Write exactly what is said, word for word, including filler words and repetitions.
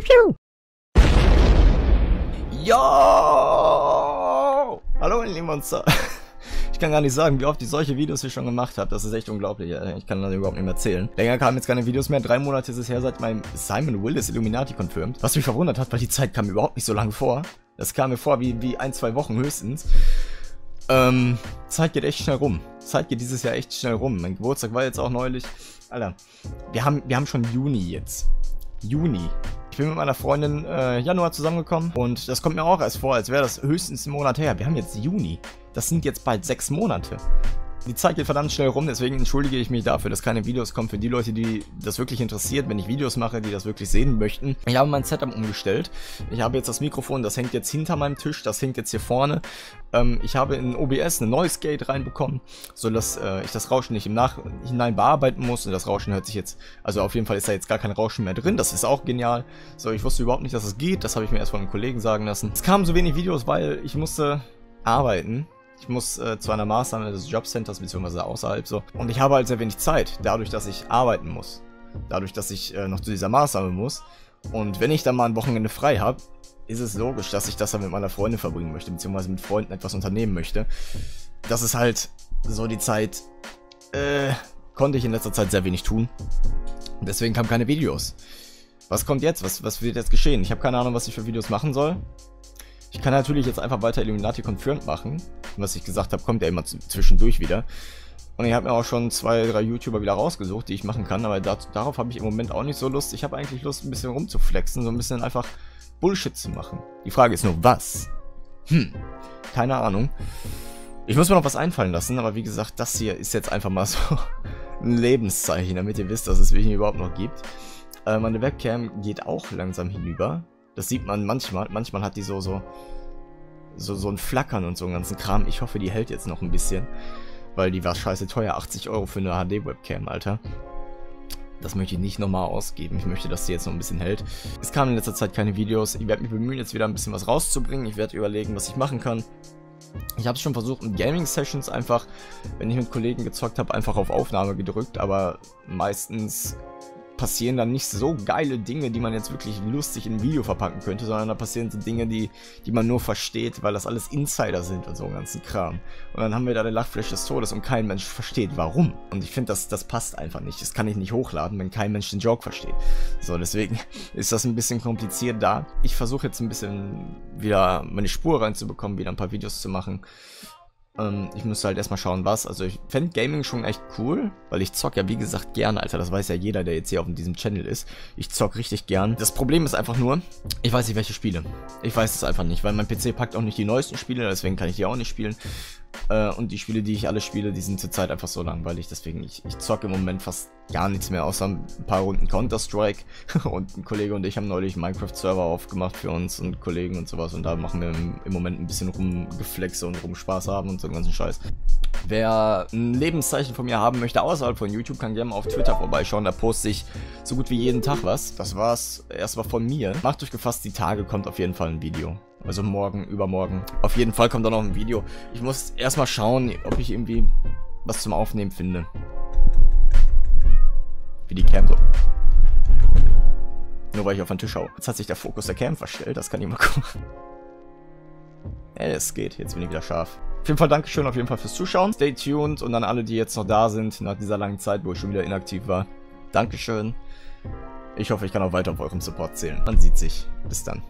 Piu, piu. Yo! Hallo, ihr lieben Monster. Ich kann gar nicht sagen, wie oft ich solche Videos hier schon gemacht habe. Das ist echt unglaublich. Ich kann das überhaupt nicht mehr erzählen. Länger kamen jetzt keine Videos mehr. Drei Monate ist es her, seit meinem Simon Willis Illuminati confirmed. Was mich verwundert hat, weil die Zeit kam mir überhaupt nicht so lange vor. Das kam mir vor wie, wie ein, zwei Wochen höchstens. Ähm, Zeit geht echt schnell rum. Zeit geht dieses Jahr echt schnell rum. Mein Geburtstag war jetzt auch neulich. Alter, wir haben, wir haben schon Juni jetzt. Juni. Ich bin mit meiner Freundin äh, Januar zusammengekommen und das kommt mir auch erst vor, als wäre das höchstens ein Monat her. Wir haben jetzt Juni. Das sind jetzt bald sechs Monate. Die Zeit geht verdammt schnell rum, deswegen entschuldige ich mich dafür, dass keine Videos kommen. Für die Leute, die das wirklich interessiert, wenn ich Videos mache, die das wirklich sehen möchten. Ich habe mein Setup umgestellt. Ich habe jetzt das Mikrofon, das hängt jetzt hinter meinem Tisch, das hängt jetzt hier vorne. Ähm, ich habe in O B S eine Noise Gate reinbekommen, sodass äh, ich das Rauschen nicht im Nachhinein bearbeiten muss. Und das Rauschen hört sich jetzt, also auf jeden Fall ist da jetzt gar kein Rauschen mehr drin. Das ist auch genial. So, ich wusste überhaupt nicht, dass es geht. Das habe ich mir erst von einem Kollegen sagen lassen. Es kamen so wenig Videos, weil ich musste arbeiten. Ich muss äh, zu einer Maßnahme des Jobcenters, beziehungsweise außerhalb so. Und ich habe halt sehr wenig Zeit, dadurch, dass ich arbeiten muss. Dadurch, dass ich äh, noch zu dieser Maßnahme muss. Und wenn ich dann mal ein Wochenende frei habe, ist es logisch, dass ich das dann mit meiner Freundin verbringen möchte, beziehungsweise mit Freunden etwas unternehmen möchte. Das ist halt so die Zeit, äh, konnte ich in letzter Zeit sehr wenig tun. Deswegen kamen keine Videos. Was kommt jetzt? Was, was wird jetzt geschehen? Ich habe keine Ahnung, was ich für Videos machen soll. Ich kann natürlich jetzt einfach weiter Illuminati Confirmed machen. Was ich gesagt habe, kommt ja immer zwischendurch wieder. Und ich habe mir auch schon zwei, drei YouTuber wieder rausgesucht, die ich machen kann. Aber dazu, darauf habe ich im Moment auch nicht so Lust. Ich habe eigentlich Lust, ein bisschen rumzuflexen, so ein bisschen einfach Bullshit zu machen. Die Frage ist nur, was? Hm, keine Ahnung. Ich muss mir noch was einfallen lassen, aber wie gesagt, das hier ist jetzt einfach mal so ein Lebenszeichen, damit ihr wisst, dass es mich überhaupt noch gibt. Äh, meine Webcam geht auch langsam hinüber. Das sieht man manchmal. Manchmal hat die so, so, so, so ein Flackern und so einen ganzen Kram. Ich hoffe, die hält jetzt noch ein bisschen. Weil die war scheiße teuer. achtzig Euro für eine H D-Webcam, Alter. Das möchte ich nicht nochmal ausgeben. Ich möchte, dass die jetzt noch ein bisschen hält. Es kamen in letzter Zeit keine Videos. Ich werde mich bemühen, jetzt wieder ein bisschen was rauszubringen. Ich werde überlegen, was ich machen kann. Ich habe es schon versucht mit Gaming-Sessions einfach, wenn ich mit Kollegen gezockt habe, einfach auf Aufnahme gedrückt. Aber meistens passieren dann nicht so geile Dinge, die man jetzt wirklich lustig in ein Video verpacken könnte, sondern da passieren so Dinge, die, die man nur versteht, weil das alles Insider sind und so einen ganzen Kram. Und dann haben wir da eine Lachfläche des Todes und kein Mensch versteht, warum. Und ich finde, das, das passt einfach nicht. Das kann ich nicht hochladen, wenn kein Mensch den Joke versteht. So, deswegen ist das ein bisschen kompliziert da. Ich versuche jetzt ein bisschen wieder meine Spur reinzubekommen, wieder ein paar Videos zu machen. Ich müsste halt erstmal schauen, was. Also ich fände Gaming schon echt cool, weil ich zock ja wie gesagt gern, Alter. Das weiß ja jeder, der jetzt hier auf diesem Channel ist. Ich zock richtig gern. Das Problem ist einfach nur, ich weiß nicht, welche Spiele. Ich weiß es einfach nicht, weil mein P C packt auch nicht die neuesten Spiele, deswegen kann ich die auch nicht spielen. Und die Spiele, die ich alle spiele, die sind zurzeit einfach so langweilig. Deswegen, ich, ich zock im Moment fast gar nichts mehr, außer ein paar Runden Counter-Strike. Und ein Kollege und ich haben neulich einen Minecraft-Server aufgemacht für uns und Kollegen und sowas. Und da machen wir im, im Moment ein bisschen Rumgeflexe und Rumspaß haben und so einen ganzen Scheiß. Wer ein Lebenszeichen von mir haben möchte außerhalb von YouTube, kann gerne mal auf Twitter vorbeischauen. Da poste ich so gut wie jeden Tag was. Das war's erstmal von mir. Macht euch gefasst, die Tage kommt auf jeden Fall ein Video. Also morgen, übermorgen. Auf jeden Fall kommt da noch ein Video. Ich muss erstmal schauen, ob ich irgendwie was zum Aufnehmen finde. Wie die Cam so. Nur weil ich auf den Tisch schaue. Jetzt hat sich der Fokus der Cam verstellt, das kann ich mal gucken. Ja, es geht. Jetzt bin ich wieder scharf. Auf jeden Fall Dankeschön auf jeden Fall fürs Zuschauen. Stay tuned und an alle, die jetzt noch da sind, nach dieser langen Zeit, wo ich schon wieder inaktiv war. Dankeschön. Ich hoffe, ich kann auch weiter auf euren Support zählen. Man sieht sich. Bis dann.